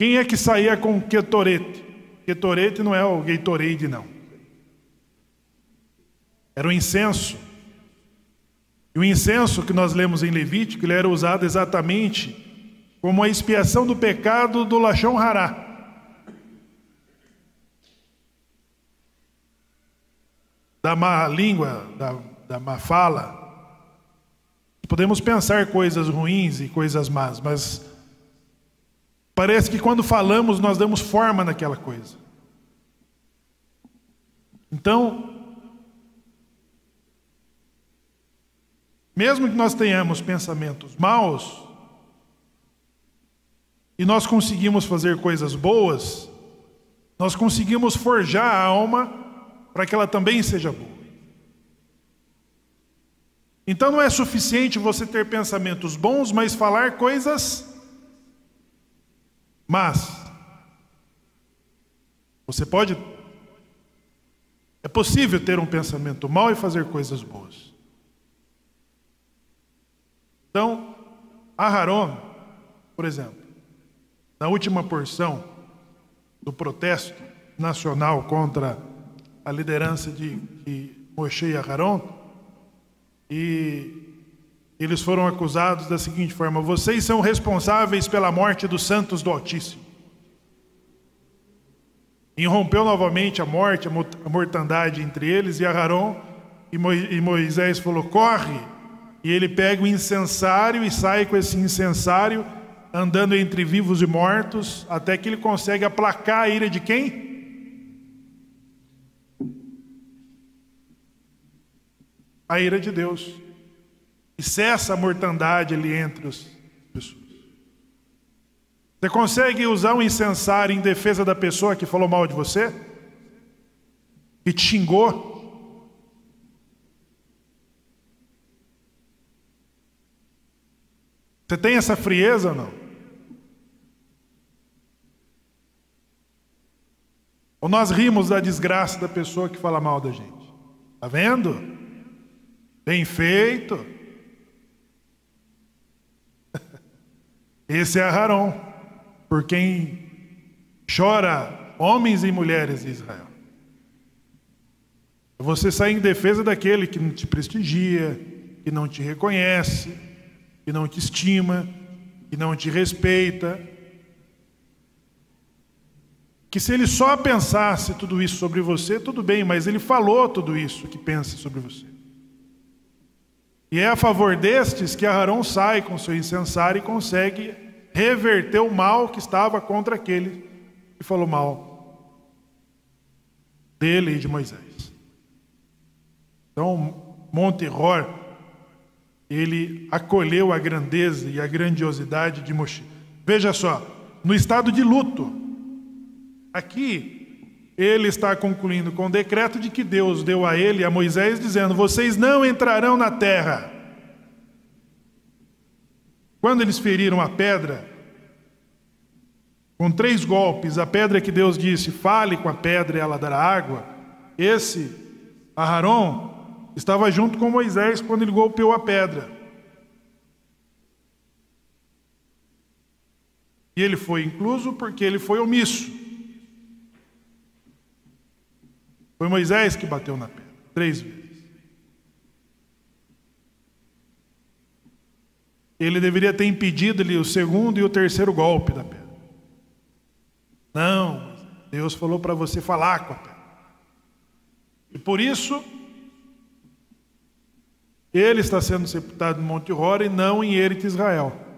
Quem é que saía com Ketorete? Ketorete não é o Gatorade, não. Era o incenso. E o incenso que nós lemos em Levítico, ele era usado exatamente como a expiação do pecado do Lachon Hará. Da má língua, da má fala. Podemos pensar coisas ruins e coisas más, mas parece que quando falamos nós damos forma naquela coisa. Então, mesmo que nós tenhamos pensamentos maus e nós conseguimos fazer coisas boas, nós conseguimos forjar a alma para que ela também seja boa. Então não é suficiente você ter pensamentos bons, mas falar coisas más. Você pode... É possível ter um pensamento mau e fazer coisas boas. Então, Aharon, por exemplo, na última porção do protesto nacional contra a liderança de Moshe e Aharon, e eles foram acusados da seguinte forma: vocês são responsáveis pela morte dos santos do Altíssimo. Irrompeu novamente a morte, a mortandade entre eles, e Aharon e Moisés falou: corre! E ele pega o incensário e sai com esse incensário, andando entre vivos e mortos, até que ele consegue aplacar a ira de quem? A ira de Deus. E cessa a mortandade ali entre as pessoas. Você consegue usar um incensário em defesa da pessoa que falou mal de você? Que te xingou? Você tem essa frieza ou não? Ou nós rimos da desgraça da pessoa que fala mal da gente? Tá vendo? Bem feito. Esse é Aharon, por quem chora homens e mulheres de Israel. Você sai em defesa daquele que não te prestigia, que não te reconhece, que não te estima, que não te respeita. Que se ele só pensasse tudo isso sobre você, tudo bem, mas ele falou tudo isso que pensa sobre você. E é a favor destes que Aharon sai com seu incensário e consegue reverter o mal que estava contra aquele que falou mal dele e de Moisés. Então, Monte Hor, ele acolheu a grandeza e a grandiosidade de Moshe. Veja só, no estado de luto, aqui... ele está concluindo com o decreto de que Deus deu a ele, a Moisés, dizendo: vocês não entrarão na terra. Quando eles feriram a pedra, com 3 golpes, a pedra que Deus disse, fale com a pedra e ela dará água, esse Aharon estava junto com Moisés quando ele golpeou a pedra. E ele foi incluso porque ele foi omisso. Foi Moisés que bateu na pedra 3 vezes. Ele deveria ter impedido ali o segundo e o terceiro golpe da pedra. Não, Deus falou para você falar com a pedra. E por isso, ele está sendo sepultado no Monte Hor e não em Éretz Israel.